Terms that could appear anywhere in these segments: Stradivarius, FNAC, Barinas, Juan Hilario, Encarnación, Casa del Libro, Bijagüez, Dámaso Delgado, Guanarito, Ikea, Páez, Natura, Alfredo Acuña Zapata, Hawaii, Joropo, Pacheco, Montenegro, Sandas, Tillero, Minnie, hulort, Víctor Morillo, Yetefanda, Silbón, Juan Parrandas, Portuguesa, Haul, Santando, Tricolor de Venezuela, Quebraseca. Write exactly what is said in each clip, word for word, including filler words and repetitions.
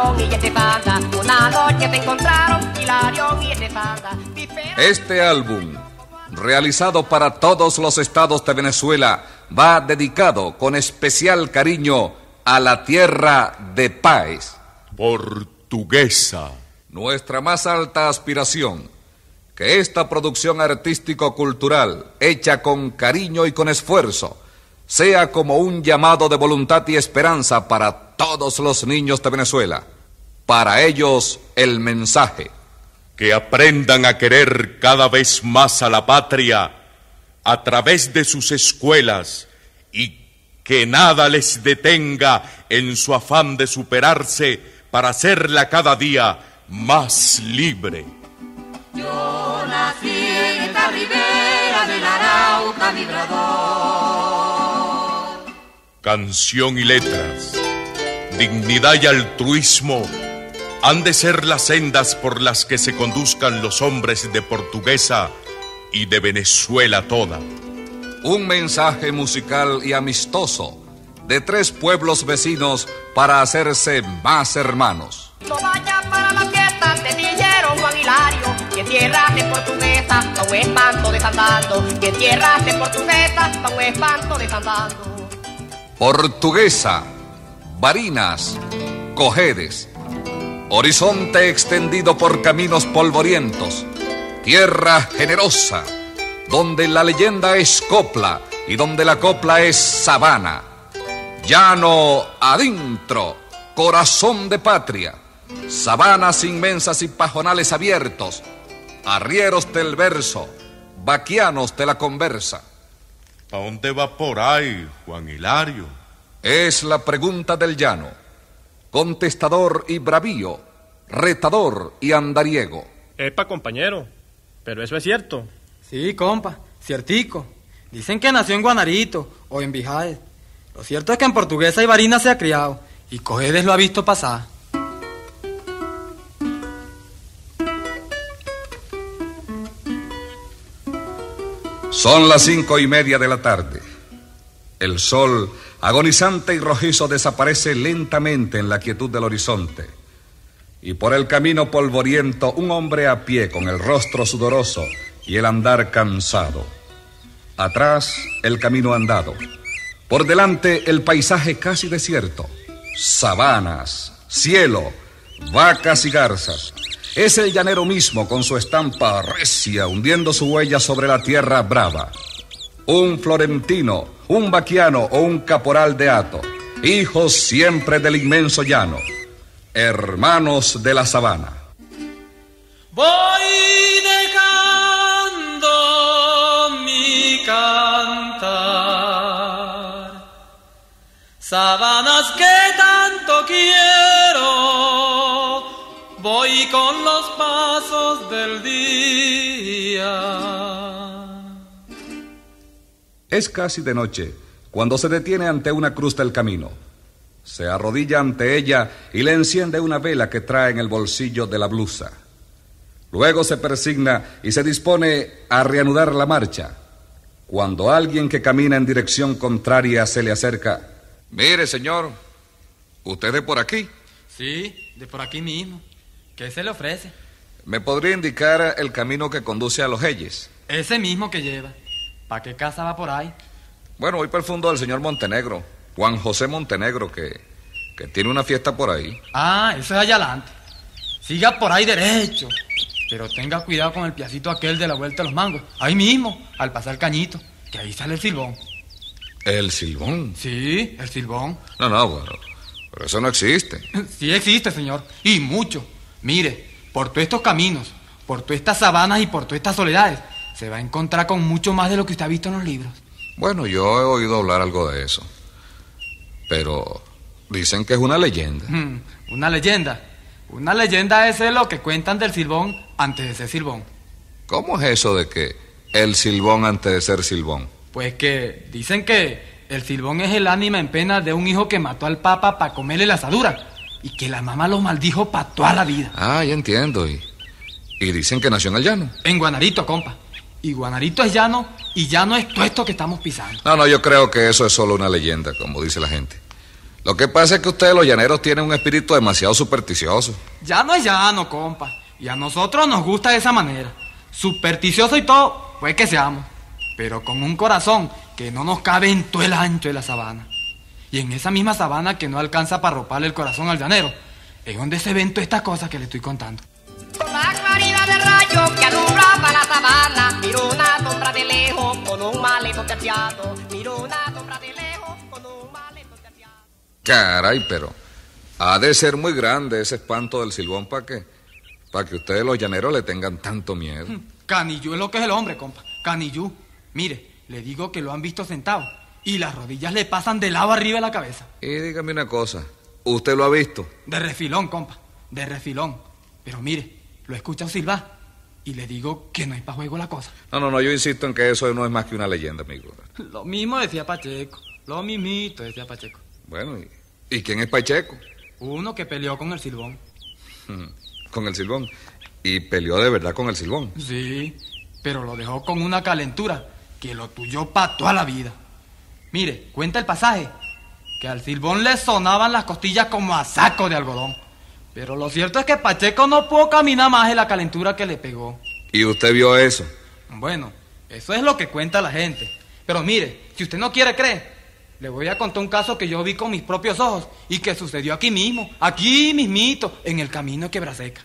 Hilarión y Yetefanda. Una noche se encontraron Hilarión y Yetefanda. Este álbum, realizado para todos los estados de Venezuela, va dedicado con especial cariño a la tierra de Páez. Portuguesa. Nuestra más alta aspiración, que esta producción artístico-cultural, hecha con cariño y con esfuerzo, sea como un llamado de voluntad y esperanza para todos los niños de Venezuela. Para ellos, el mensaje. Que aprendan a querer cada vez más a la patria a través de sus escuelas y que nada les detenga en su afán de superarse para hacerla cada día más libre. Yo nací en esta ribera del Arauca vibrador. Canción y letras, dignidad y altruismo han de ser las sendas por las que se conduzcan los hombres de Portuguesa y de Venezuela toda. Un mensaje musical y amistoso de tres pueblos vecinos para hacerse más hermanos. No vaya para la fiesta de Tillero, Juan Hilario, que tierra de Portuguesa, pa' un espanto de Santando, que tierra de Portuguesa, pa' un espanto de Santando. Portuguesa, Barinas, Cogedes, horizonte extendido por caminos polvorientos, tierra generosa, donde la leyenda es copla y donde la copla es sabana. Llano adentro, corazón de patria, sabanas inmensas y pajonales abiertos, arrieros del verso, vaquianos de la conversa. ¿A dónde va por ahí, Juan Hilario? Es la pregunta del llano, contestador y bravío, retador y andariego. Epa, compañero, pero eso es cierto. Sí, compa, ciertico. Dicen que nació en Guanarito o en Bijagüez. Lo cierto es que en Portuguesa y Barinas se ha criado, y Cogedes lo ha visto pasar. Son las cinco y media de la tarde. El sol, agonizante y rojizo, desaparece lentamente en la quietud del horizonte. Y por el camino polvoriento, un hombre a pie con el rostro sudoroso y el andar cansado. Atrás, el camino andado. Por delante, el paisaje casi desierto. Sabanas, cielo, vacas y garzas. Es el llanero mismo con su estampa recia, hundiendo su huella sobre la tierra brava. Un florentino, un vaquiano o un caporal de hato, hijos siempre del inmenso llano, hermanos de la sabana. Voy dejando mi cantar, sabanas que tanto quiero, voy con los pasos del día. Es casi de noche cuando se detiene ante una cruz del camino. Se arrodilla ante ella y le enciende una vela que trae en el bolsillo de la blusa. Luego se persigna y se dispone a reanudar la marcha, cuando alguien que camina en dirección contraria se le acerca. Mire, señor, ¿usted es por aquí? Sí, de por aquí mismo. ¿Qué se le ofrece? ¿Me podría indicar el camino que conduce a los Heyes? Ese mismo que lleva. ¿Para qué casa va por ahí? Bueno, voy para el fondo del señor Montenegro, Juan José Montenegro, que, que tiene una fiesta por ahí. Ah, eso es allá adelante. Siga por ahí derecho, pero tenga cuidado con el piacito aquel de la vuelta a los mangos. Ahí mismo, al pasar Cañito, que ahí sale el Silbón. ¿El Silbón? Sí, el Silbón. No, no, bueno, pero eso no existe. Sí existe, señor, y mucho. Mire, por todos estos caminos, por todas estas sabanas y por todas estas soledades, se va a encontrar con mucho más de lo que usted ha visto en los libros. Bueno, yo he oído hablar algo de eso, pero dicen que es una leyenda. Mm, ¿una leyenda? Una leyenda es lo que cuentan del Silbón antes de ser Silbón. ¿Cómo es eso de que el Silbón antes de ser Silbón? Pues que dicen que el Silbón es el ánima en pena de un hijo que mató al Papa para comerle la asadura, y que la mamá lo maldijo para toda la vida. Ah, ya entiendo. Y, y dicen que nació en el llano. En Guanarito, compa. Y Guanarito es llano, y llano es todo esto que estamos pisando. No, no, yo creo que eso es solo una leyenda, como dice la gente. Lo que pasa es que ustedes los llaneros tienen un espíritu demasiado supersticioso. Llano es llano, compa. Y a nosotros nos gusta de esa manera. Supersticioso y todo, pues que seamos. Pero con un corazón que no nos cabe en todo el ancho de la sabana. Y en esa misma sabana que no alcanza para roparle el corazón al llanero, es donde se ven todas estas cosas que le estoy contando. La claridad del rayo que alumbraba la sabana, miró una sombra de lejos con un maleto terciado, miró una sombra de lejos con un maleto terciado. Caray, pero ha de ser muy grande ese espanto del Silbón para que, para que ustedes los llaneros le tengan tanto miedo. Canillú es lo que es el hombre, compa, canillú. Mire, le digo que lo han visto sentado y las rodillas le pasan de lado arriba de la cabeza. Y dígame una cosa, ¿usted lo ha visto? De refilón, compa, de refilón. Pero mire, lo he escuchado silbar y le digo que no es para juego la cosa. No, no, no, yo insisto en que eso no es más que una leyenda, amigo. Lo mismo decía Pacheco, lo mismito decía Pacheco. Bueno, ¿y, ¿y quién es Pacheco? Uno que peleó con el Silbón. ¿Con el Silbón? ¿Y peleó de verdad con el Silbón? Sí, pero lo dejó con una calentura que lo tuyó para toda la vida. Mire, cuenta el pasaje que al Silbón le sonaban las costillas como a saco de algodón. Pero lo cierto es que Pacheco no pudo caminar más de la calentura que le pegó. ¿Y usted vio eso? Bueno, eso es lo que cuenta la gente. Pero mire, si usted no quiere creer, le voy a contar un caso que yo vi con mis propios ojos y que sucedió aquí mismo, aquí mismito, en el camino de Quebraseca.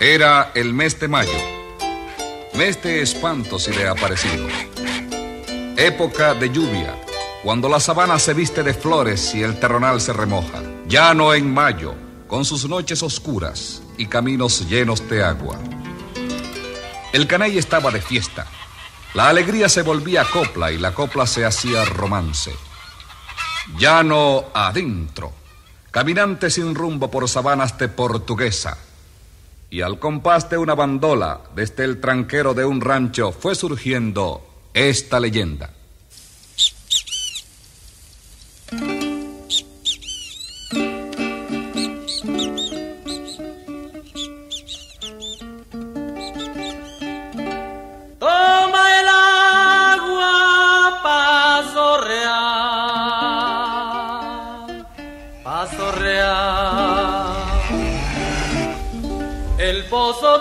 Era el mes de mayo. Mes de espanto si le ha parecido. Época de lluvia, cuando la sabana se viste de flores y el terronal se remoja. Llano en mayo, con sus noches oscuras y caminos llenos de agua. El caney estaba de fiesta. La alegría se volvía copla y la copla se hacía romance. Llano adentro, caminante sin rumbo por sabanas de Portuguesa. Y al compás de una bandola, desde el tranquero de un rancho, fue surgiendo esta leyenda.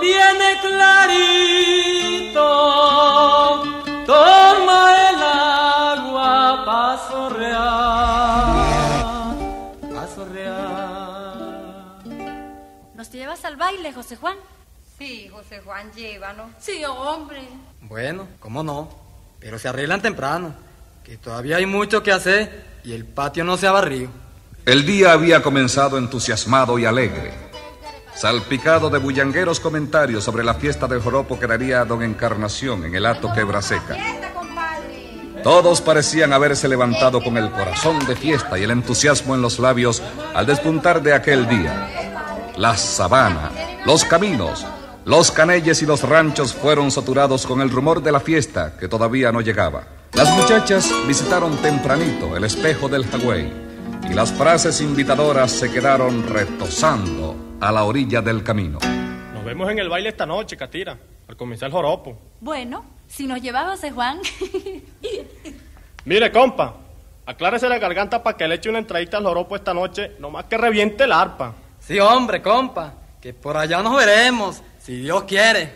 Viene clarito, toma el agua, paso real, paso real. ¿Nos llevas al baile, José Juan? Sí, José Juan, llévanos. Sí, hombre. Bueno, cómo no, pero se arreglan temprano, que todavía hay mucho que hacer y el patio no se ha barrido. El día había comenzado entusiasmado y alegre, salpicado de bullangueros comentarios sobre la fiesta del joropo que daría don Encarnación en el hato Quebraseca. Todos parecían haberse levantado con el corazón de fiesta y el entusiasmo en los labios al despuntar de aquel día. La sabana, los caminos, los canelles y los ranchos fueron saturados con el rumor de la fiesta que todavía no llegaba. Las muchachas visitaron tempranito el espejo del Hawaii y las frases invitadoras se quedaron retozando a la orilla del camino. Nos vemos en el baile esta noche, Catira, al comenzar el joropo. Bueno, si nos llevaba José Juan. Mire, compa, aclárese la garganta para que le eche una entradita al joropo esta noche, nomás que reviente el arpa. Sí, hombre, compa, que por allá nos veremos, si Dios quiere.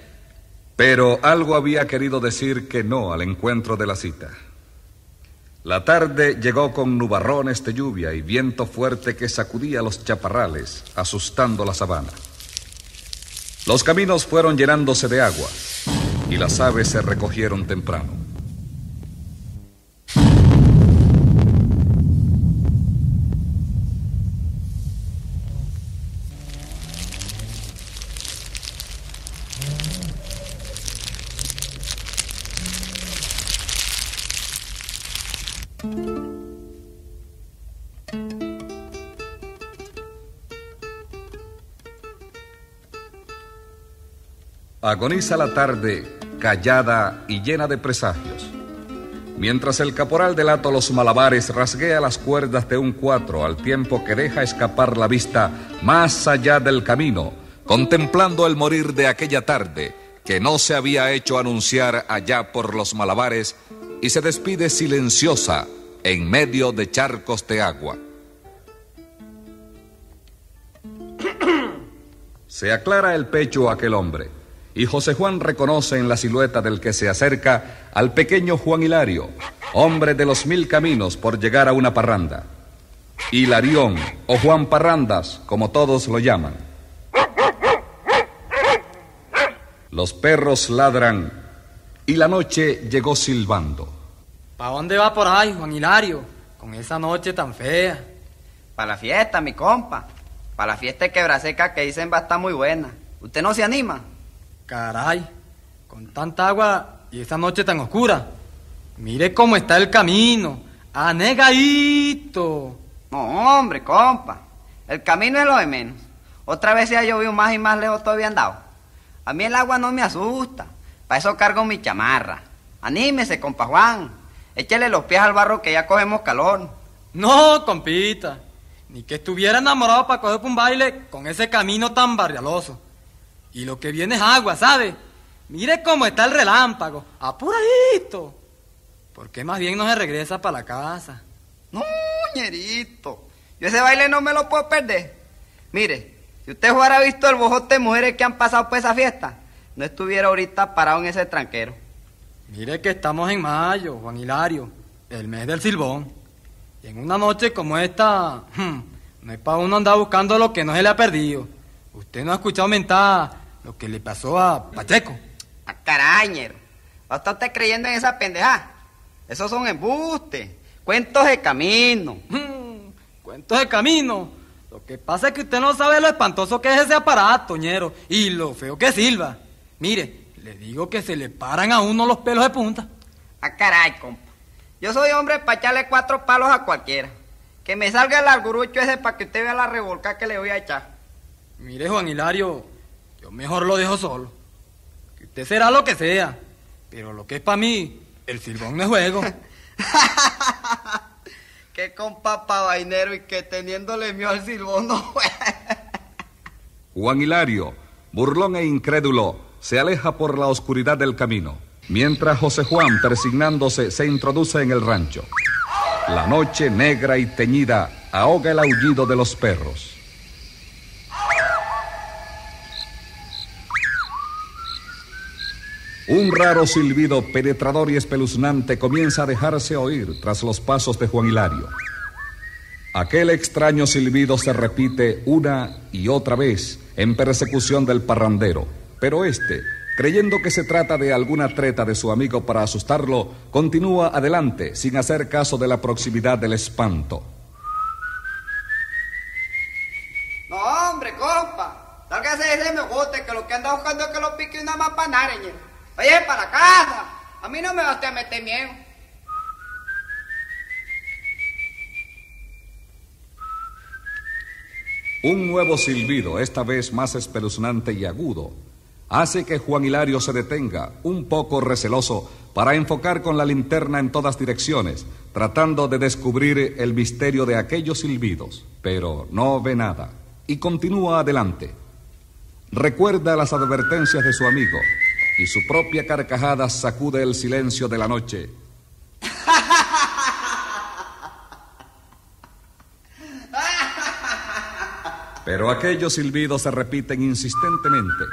Pero algo había querido decir que no al encuentro de la cita. La tarde llegó con nubarrones de lluvia y viento fuerte que sacudía los chaparrales, asustando la sabana. Los caminos fueron llenándose de agua y las aves se recogieron temprano. Agoniza la tarde, callada y llena de presagios, mientras el caporal del hato Los Malabares rasguea las cuerdas de un cuatro al tiempo que deja escapar la vista más allá del camino, contemplando el morir de aquella tarde que no se había hecho anunciar allá por Los Malabares, y se despide silenciosa en medio de charcos de agua. Se aclara el pecho aquel hombre, y José Juan reconoce en la silueta del que se acerca al pequeño Juan Hilario, hombre de los mil caminos por llegar a una parranda. Hilarión, o Juan Parrandas, como todos lo llaman. Los perros ladran y la noche llegó silbando. ¿Para dónde va por ahí, Juan Hilario, con esa noche tan fea? Para la fiesta, mi compa. Para la fiesta de Quebraseca que dicen va a estar muy buena. ¿Usted no se anima? Caray, con tanta agua y esa noche tan oscura. Mire cómo está el camino, anegadito. No, hombre, compa. El camino es lo de menos. Otra vez se ha llovido más y más lejos todavía andado. A mí el agua no me asusta. Para eso cargo mi chamarra. Anímese, compa Juan. Échele los pies al barro que ya cogemos calor. No, compita. Ni que estuviera enamorado para coger un baile con ese camino tan barrialoso. Y lo que viene es agua, ¿sabe? Mire cómo está el relámpago. Apuradito. ¿Por qué más bien no se regresa para la casa? No, ñerito. Yo ese baile no me lo puedo perder. Mire, si usted hubiera visto el bojote de mujeres que han pasado por esa fiesta, no estuviera ahorita parado en ese tranquero. Mire que estamos en mayo, Juan Hilario, el mes del silbón. Y en una noche como esta, no es para uno andar buscando lo que no se le ha perdido. Usted no ha escuchado mentar lo que le pasó a Pacheco. ¡A carañero! ¿Va a estar usted creyendo en esa pendejada? Esos son embustes, cuentos de camino. ¿Cuentos de camino? Lo que pasa es que usted no sabe lo espantoso que es ese aparato, ñero, y lo feo que silba. Mire, le digo que se le paran a uno los pelos de punta. ¡Ah, caray, compa! Yo soy hombre para echarle cuatro palos a cualquiera. Que me salga el argurucho ese para que usted vea la revolcada que le voy a echar. Mire, Juan Hilario, yo mejor lo dejo solo. Que usted será lo que sea, pero lo que es para mí, el silbón no es juego. ¡Qué compa pavainero y que teniéndole miedo al silbón no juega! Juan Hilario, burlón e incrédulo, se aleja por la oscuridad del camino, mientras José Juan, persignándose, se introduce en el rancho. La noche negra y teñida ahoga el aullido de los perros. Un raro silbido penetrador y espeluznante comienza a dejarse oír tras los pasos de Juan Hilario. Aquel extraño silbido se repite una y otra vez en persecución del parrandero, pero este, creyendo que se trata de alguna treta de su amigo para asustarlo, continúa adelante sin hacer caso de la proximidad del espanto. No, hombre, compa, sálgase ese me guste, que lo que anda buscando es que lo pique una mapanara, ñero. Oye, para casa, a mí no me va a meter miedo. Un nuevo silbido, esta vez más espeluznante y agudo, hace que Juan Hilario se detenga, un poco receloso, para enfocar con la linterna en todas direcciones, tratando de descubrir el misterio de aquellos silbidos, pero no ve nada y continúa adelante. Recuerda las advertencias de su amigo, y su propia carcajada sacude el silencio de la noche. Pero aquellos silbidos se repiten insistentemente,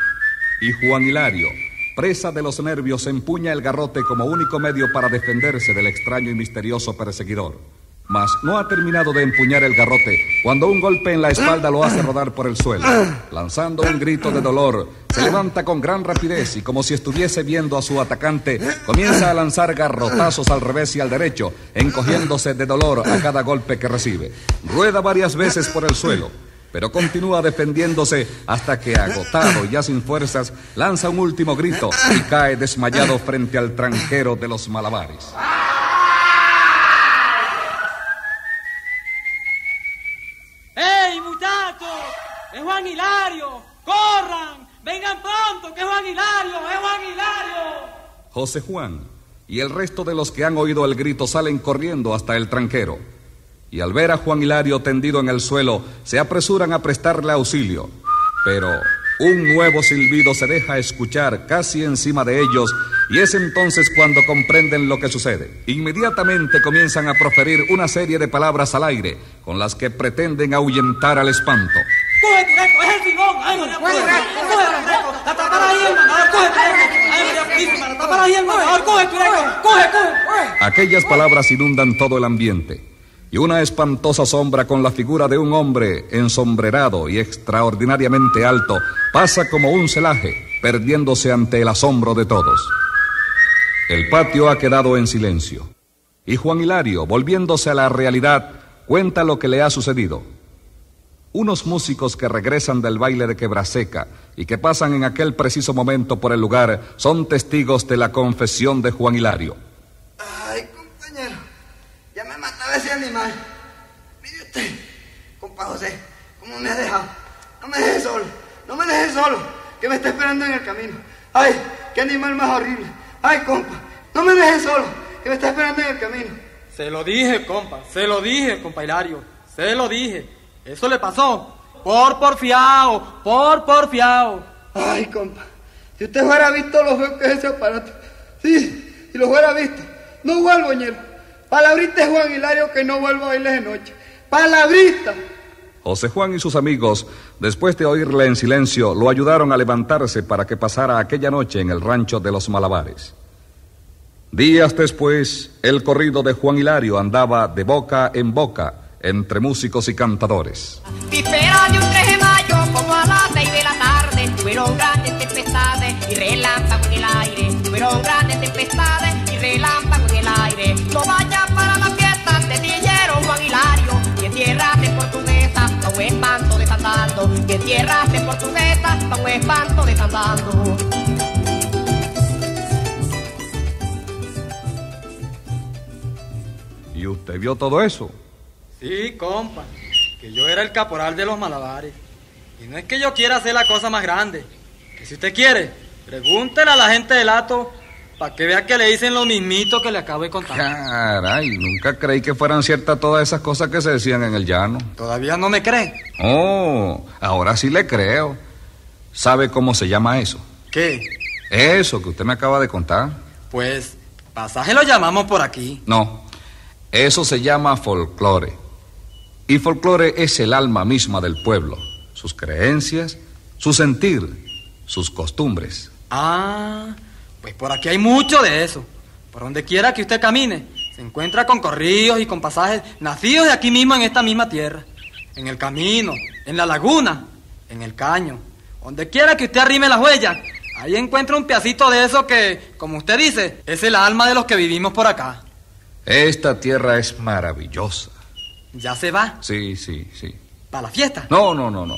y Juan Hilario, presa de los nervios, empuña el garrote como único medio para defenderse del extraño y misterioso perseguidor. Mas no ha terminado de empuñar el garrote cuando un golpe en la espalda lo hace rodar por el suelo. Lanzando un grito de dolor, se levanta con gran rapidez y, como si estuviese viendo a su atacante, comienza a lanzar garrotazos al revés y al derecho, encogiéndose de dolor a cada golpe que recibe. Rueda varias veces por el suelo, pero continúa defendiéndose hasta que, agotado y ya sin fuerzas, lanza un último grito y cae desmayado frente al tranquero de los malabares. ¡Es Juan Hilario! ¡Corran! ¡Vengan pronto! ¡Que es Juan Hilario! ¡Es Juan Hilario! José Juan y el resto de los que han oído el grito salen corriendo hasta el tranquero. Y al ver a Juan Hilario tendido en el suelo, se apresuran a prestarle auxilio. Pero un nuevo silbido se deja escuchar casi encima de ellos Y es entonces cuando comprenden lo que sucede. Inmediatamente comienzan a proferir una serie de palabras al aire con las que pretenden ahuyentar al espanto. ¡Coge directo! ¡Es el timón! ¡Coge directo! ¡Coge directo! ¡La tapará ahí, hermanador! ¡Coge directo! ¡La tapará ahí, hermanador! ¡Coge directo! ¡Coge, coge! Aquellas palabras inundan todo el ambiente. Y una espantosa sombra con la figura de un hombre ensombrerado y extraordinariamente alto pasa como un celaje, perdiéndose ante el asombro de todos. El patio ha quedado en silencio. Y Juan Hilario, volviéndose a la realidad, cuenta lo que le ha sucedido. Unos músicos que regresan del baile de Quebraseca y que pasan en aquel preciso momento por el lugar son testigos de la confesión de Juan Hilario. Ay, compañero, ya me mataba ese animal. Mire usted, compa José, cómo me ha dejado. No me deje solo, no me deje solo, que me está esperando en el camino. Ay, qué animal más horrible. Ay, compa, no me deje solo, que me está esperando en el camino. Se lo dije, compa, se lo dije, compa Hilario, se lo dije. Eso le pasó, por porfiao, por porfiao. Ay, compa, si usted hubiera visto lo feo que es ese aparato. Sí, si lo hubiera visto. No vuelvo, ñero. Palabrita de Juan Hilario que no vuelvo a oírles de noche. Palabrita. José Juan y sus amigos, después de oírle en silencio, lo ayudaron a levantarse para que pasara aquella noche en el rancho de los Malabares. Días después, el corrido de Juan Hilario andaba de boca en boca entre músicos y cantadores. Víspera de un tres de mayo, como a las seis de la tarde, tuvieron grandes tempestades y relámpagos en el aire. Tuvieron grandes tempestades y relámpagos en el aire. No vayas para la fiesta, te Tillero, Juan Hilario, y en tierras de Portuguesa, pa' un espanto de Santando. Y en tierras de Portuguesa, pa' un espanto de Santando. ¿Y usted vio todo eso? Sí, compa, que yo era el caporal de los Malabares. Y no es que yo quiera hacer la cosa más grande. Que si usted quiere, pregúntele a la gente del hato para que vea que le dicen lo mismito que le acabo de contar. Caray, nunca creí que fueran ciertas todas esas cosas que se decían en el llano. ¿Todavía no me cree? Oh, ahora sí le creo. ¿Sabe cómo se llama eso? ¿Qué? Eso que usted me acaba de contar. Pues, pasaje lo llamamos por aquí. No, eso se llama folclore. Y folclore es el alma misma del pueblo, sus creencias, su sentir, sus costumbres. Ah, pues por aquí hay mucho de eso. Por donde quiera que usted camine, se encuentra con corridos y con pasajes nacidos de aquí mismo en esta misma tierra. En el camino, en la laguna, en el caño. Donde quiera que usted arrime las huellas, ahí encuentra un pedacito de eso que, como usted dice, es el alma de los que vivimos por acá. Esta tierra es maravillosa. ¿Ya se va? Sí, sí, sí. ¿Para la fiesta? No, no, no, no.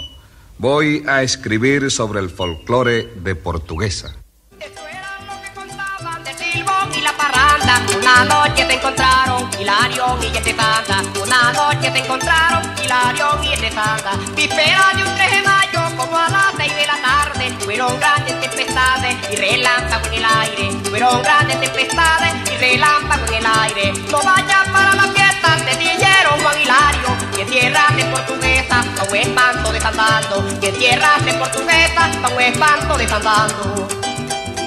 Voy a escribir sobre el folclore de Portuguesa. Esto era lo que contaban de Silbón y la parranda. Una noche te encontraron Hilarión y Yetefanda. Una noche te encontraron Hilarión y Yetefanda. Víspera de un tres de mayo, como a las seis de la tarde. Tuvieron grandes tempestades y relámpagos en el aire. Tuvieron grandes tempestades y relámpagos en el aire. No vayas para la fiesta, te Tillero, Juan Hilario, que tierras de Portuguesa, pa' un espanto de Santando. Que tierras de Portuguesa, pa' un espanto de Santando.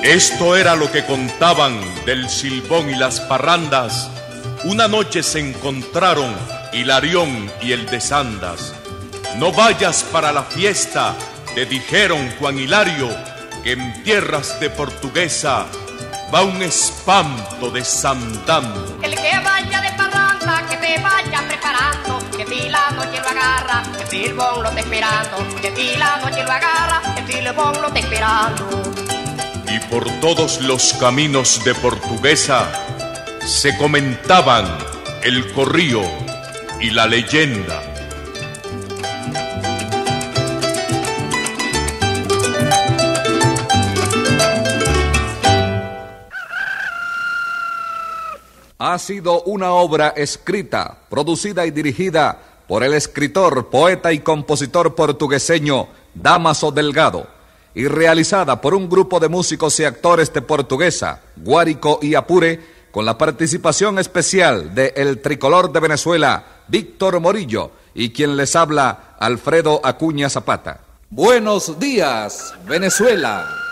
Esto era lo que contaban del Silbón y las parrandas. Una noche se encontraron Hilarión y el de Sandas. No vayas para la fiesta, te dijeron Juan Hilario, que en tierras de Portuguesa va un espanto de Santando. El que vaya de parranda, que te vaya preparando, que si la noche lo agarra, el Silbón lo está esperando. Que si la noche lo agarra, el Silbón lo está esperando. Y por todos los caminos de Portuguesa se comentaban el corrío y la leyenda. Ha sido una obra escrita, producida y dirigida por el escritor, poeta y compositor portugueseño Dámaso Delgado y realizada por un grupo de músicos y actores de Portuguesa, Guárico y Apure, con la participación especial de el Tricolor de Venezuela, Víctor Morillo, y quien les habla, Alfredo Acuña Zapata. Buenos días, Venezuela.